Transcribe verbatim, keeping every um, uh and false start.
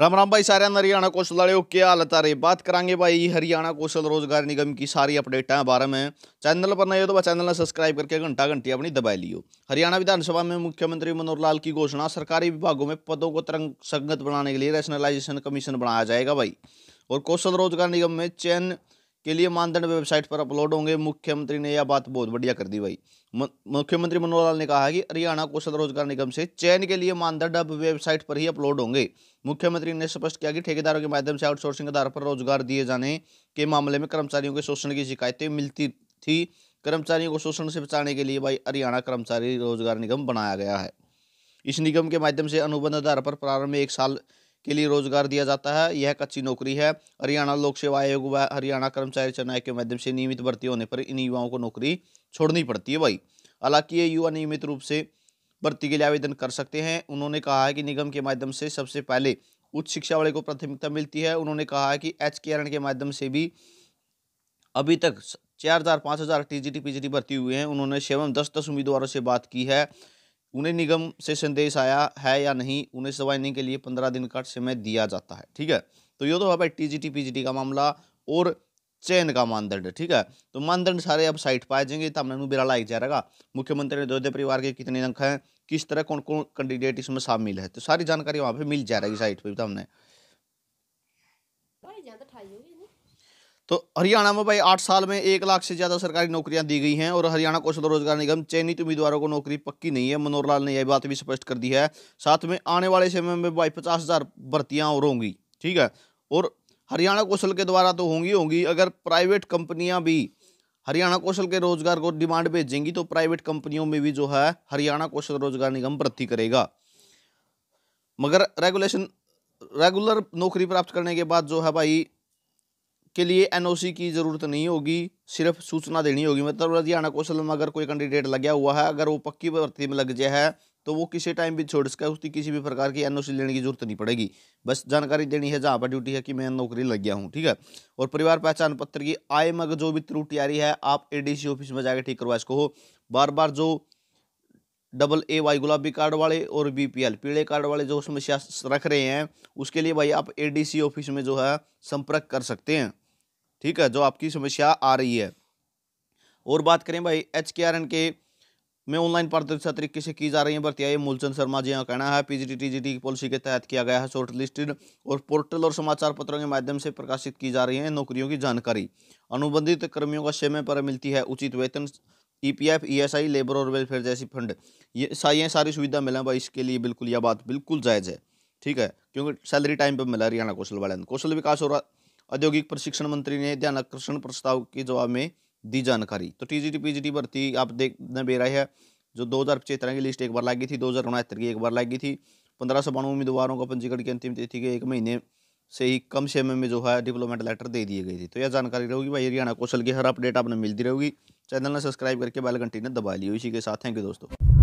राम राम भाई सारे हरियाणा कौशल वाले क्या हालत आ रही बात करांगे भाई हरियाणा कौशल रोजगार निगम की सारी अपडेटें बारे में। चैनल पर नए हो तो चैनल ने सब्सक्राइब करके घंटा घंटी अपनी दबाई लियो। हरियाणा विधानसभा में मुख्यमंत्री मनोहर लाल की घोषणा, सरकारी विभागों में पदों को तरंगसंगत बनाने के लिए रैशनलाइजेशन कमीशन बनाया जाएगा भाई। और कौशल रोजगार निगम में चयन के लिए मानदंड वेबसाइट पर अपलोड होंगे। मुख्यमंत्री ने यह बात बहुत बढ़िया कर दी भाई। मुख्यमंत्री मनोहर लाल ने कहा है कि हरियाणा कौशल रोजगार निगम से चयन के लिए मानदंड अब वेबसाइट पर ही अपलोड होंगे। मुख्यमंत्री ने स्पष्ट किया कि ठेकेदारों के माध्यम से आउटसोर्सिंग आधार पर रोजगार दिए जाने के मामले में कर्मचारियों के शोषण की शिकायतें मिलती थी। कर्मचारियों को शोषण से बचाने के लिए भाई हरियाणा कर्मचारी रोजगार निगम बनाया गया है। इस निगम के माध्यम से अनुबंध आधार पर प्रारंभ में एक साल के लिए रोजगार दिया जाता है। यह कच्ची नौकरी है। हरियाणा लोक सेवा आयोग व हरियाणा कर्मचारी चयन आयोग के माध्यम से नियमित भर्ती होने पर इन युवाओं को नौकरी छोड़नी पड़ती है भाई। हालांकि ये युवा नियमित रूप से भर्ती के लिए आवेदन कर सकते हैं। उन्होंने कहा है कि निगम के माध्यम से सबसे पहले उच्च शिक्षा वाले को प्राथमिकता मिलती है। उन्होंने कहा है कि एचकेआरएन के माध्यम से भी अभी तक चार हजार पाँच हजार टीजीटी पीजीटी भर्ती हुए हैं। उन्होंने सेवम दस दस उम्मीदवारों से बात की है। उन्हें निगम से संदेश आया है या नहीं, उन्हें सवालने के लिए पंद्रह दिन का समय दिया जाता है। ठीक है, तो ये तो है भाई टीजीटी पीजीटी का मामला और चयन का मानदंड। ठीक है, तो मानदंड सारे अब साइट पर आ जाएंगे। तब मैं बेरा लाइक जाएगा। मुख्यमंत्री ने दोहरे परिवार के कितने अंक हैं, किस तरह कौन कौन कैंडिडेट इसमें शामिल है, तो सारी जानकारी वहाँ पे मिल जाएगी साइट पर। हमने तो हरियाणा में भाई आठ साल में एक लाख से ज़्यादा सरकारी नौकरियां दी गई हैं और हरियाणा कौशल रोजगार निगम चयनित उम्मीदवारों को नौकरी पक्की नहीं है। मनोहर लाल ने यह बात भी स्पष्ट कर दी है। साथ में आने वाले समय में भाई पचास हज़ार भर्तियाँ और होंगी। ठीक है, और हरियाणा कौशल के द्वारा तो होंगी होंगी अगर प्राइवेट कंपनियाँ भी हरियाणा कौशल के रोजगार को डिमांड भेजेंगी तो प्राइवेट कंपनियों में भी जो है हरियाणा कौशल रोजगार निगम भर्ती करेगा। मगर रेगुलेशन रेगुलर नौकरी प्राप्त करने के बाद जो है भाई के लिए एनओसी की ज़रूरत नहीं होगी, सिर्फ सूचना देनी होगी। मतलब हरियाणा कौशल में अगर कोई कैंडिडेट लगा हुआ है, अगर वो पक्की भर्ती में लग जाए है तो वो किसी टाइम भी छोड़ सके, उसकी किसी भी प्रकार की एनओसी लेने की जरूरत नहीं पड़ेगी। बस जानकारी देनी है जहाँ पर ड्यूटी है कि मैं नौकरी लग गया हूँ। ठीक है, और परिवार पहचान पत्र की आय में जो भी त्रुटि आ रही है आप एडीसी ऑफिस में जाकर ठीक करवा इसको। बार बार जो डबल ए वाई गुलाबी कार्ड वाले और बीपीएल पीले कार्ड वाले जो समस्या रख रहे हैं उसके लिए भाई आप एडीसी ऑफिस में जो है संपर्क कर सकते हैं। ठीक है, जो आपकी समस्या आ रही है। और बात करें भाई एचकेआरएन के में ऑनलाइन पारदर्शिता तरीके से की जा रही है भर्तियाँ, मूलचंद शर्मा जी का कहना है। पीजीटी टीजीटी की पॉलिसी के तहत किया गया है शॉर्ट लिस्टेड और पोर्टल और समाचार पत्रों के माध्यम से प्रकाशित की जा रही है नौकरियों की जानकारी। अनुबंधित कर्मियों का समय पर मिलती है उचित वेतन, ईपीएफ, ईएसआई, लेबर और वेलफेयर जैसी फंड, ये सारी सारी सुविधा मिला भाई। इसके लिए बिल्कुल यह बात बिल्कुल जायज़ है। ठीक है, क्योंकि सैलरी टाइम पर मिला हरियाणा कौशल वाले। कौशल विकास और औद्योगिक प्रशिक्षण मंत्री ने ध्यान आकर्षण प्रस्ताव के जवाब में दी जानकारी। तो टीजीटी पीजीटी भर्ती आप देखने बे रही है जो दो हज़ार पचहत्तर की लिस्ट एक बार लगी थी, दो हज़ार उनहत्तर की एक बार लगी थी। पंद्रह सौ बानवे उम्मीदवारों का पंजीकरण की अंतिम तिथि के एक महीने से ही कम समय में जो है डिप्लोमेंट लेटर दे दिए गए थे। तो यह जानकारी रहेगी भाई हरियाणा कौशल की, हर अपडेट आपने मिलती रहेगी। चैनल ने सब्सक्राइब करके बेल घंटी ने दबा लियो। इसी के साथ थैंक यू दोस्तों।